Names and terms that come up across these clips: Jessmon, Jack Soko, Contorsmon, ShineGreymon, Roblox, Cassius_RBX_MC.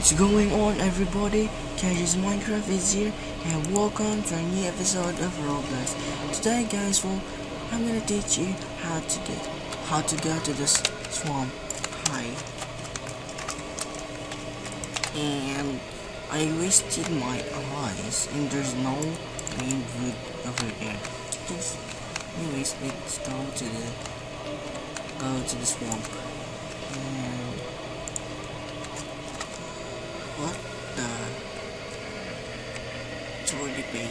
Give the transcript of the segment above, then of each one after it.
What's going on, everybody? Cassius Minecraft is here, and welcome to a new episode of Roblox. Today, guys, I'm gonna teach you how to go to the swamp. Hi. And I wasted my eyes, and there's no green wood over here. Just anyways, let's go to the swamp. And what the? It's already paid.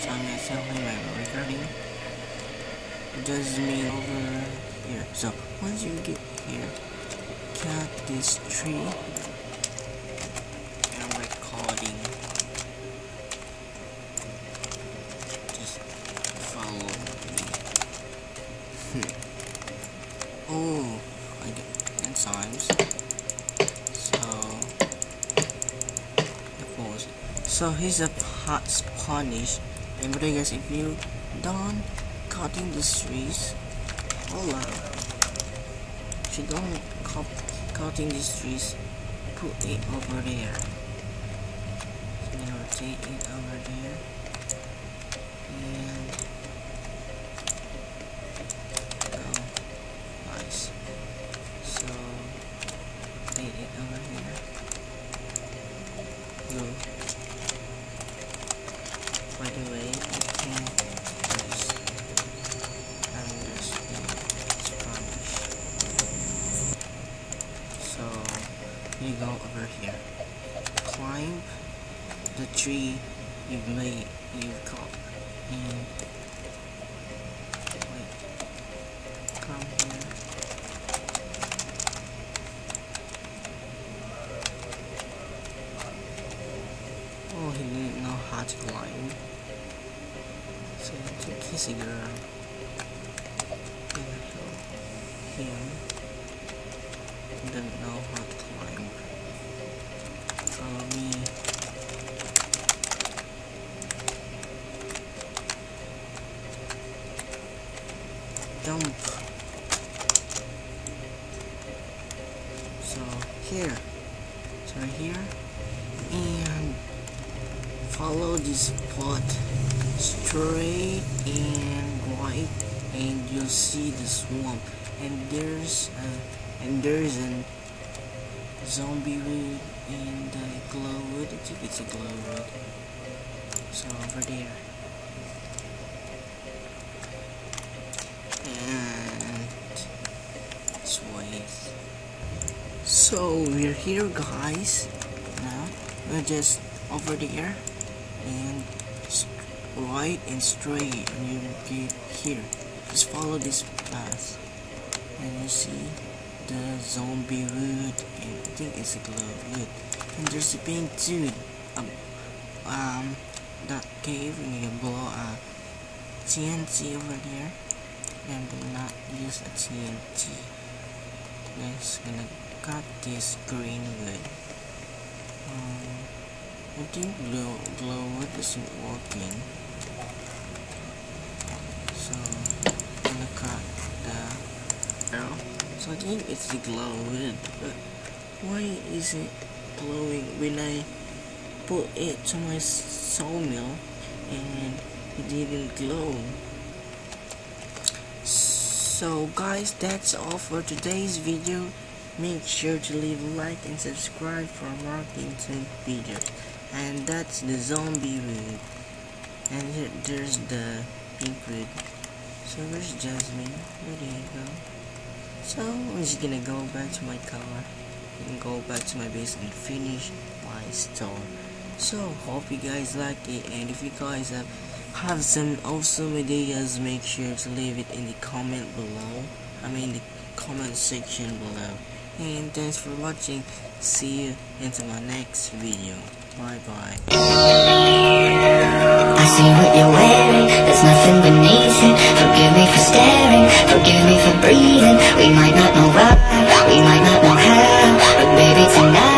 So I'm gonna tell him I'm recording. It doesn't mean over here. So once you get here, cut this tree. I'm recording. Just follow me. Oh, I got enzymes. So here's a hot punish. And but I guess if you don't cutting these trees, hold on. If you don't cutting these trees, put it over there. So now take it over there. And oh, nice. So take it over here. No. By the way, I can just Spanish. So you go over here. Climb the tree you've got. And wait. Come here. Oh, he didn't know how to climb. So I took his girl. And I helped him. He didn't know how to climb. Follow me. Dump. So here. So right here. And follow this pot straight and right, and you'll see the swamp. And there's an zombie wood and a glow wood. I think it's a glow wood. So over there. And this way. So we're here, guys. Now we're just over there. And right and straight, and you get here. Just follow this path, and you see the zombie wood, and I think it's a glow wood. And there's a pink dude, that cave, and you can blow a TNT over there, and do not use a TNT. Let's gonna cut this green wood. I think glow wood isn't working, so I'm gonna cut the arrow. So I think it's the glow wood, but why is it glowing when I put it to my sawmill and it didn't glow? So guys, that's all for today's video. Make sure to leave a like and subscribe for more content videos. And that's the zombie wood. And here, there's the pink wood. So where's Jasmine? Where did he go? So I'm just gonna go back to my car and go back to my base and finish my store. So hope you guys liked it, and if you guys have some awesome ideas, make sure to leave it in the comment below. I mean the comment section below. And thanks for watching. See you into my next video. Bye bye. I see what you're wearing. There's nothing beneath it. Forgive me for staring. Forgive me for breathing. We might not know why. We might not know how. But baby tonight.